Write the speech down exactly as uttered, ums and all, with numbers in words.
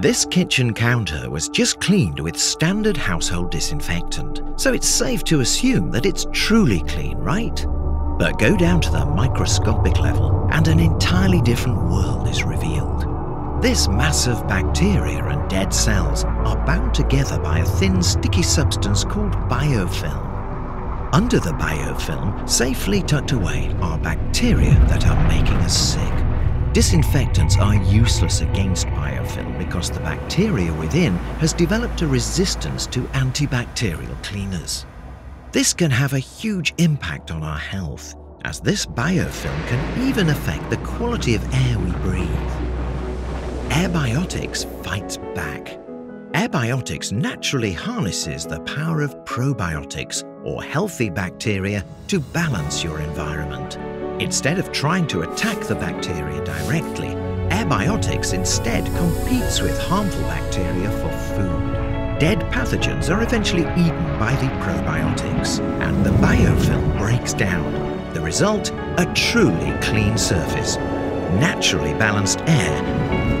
This kitchen counter was just cleaned with standard household disinfectant, so it's safe to assume that it's truly clean, right? But go down to the microscopic level and an entirely different world is revealed. This mass of bacteria and dead cells are bound together by a thin, sticky substance called biofilm. Under the biofilm, safely tucked away, are bacteria that are making us sick. Disinfectants are useless against biofilm because the bacteria within has developed a resistance to antibacterial cleaners. This can have a huge impact on our health, as this biofilm can even affect the quality of air we breathe. Airbiotics fights back. Airbiotics naturally harnesses the power of probiotics, or healthy bacteria, to balance your environment. Instead of trying to attack the bacteria directly, Airbiotics instead competes with harmful bacteria for food. Dead pathogens are eventually eaten by the probiotics, and the biofilm breaks down. The result? A truly clean surface, naturally balanced air,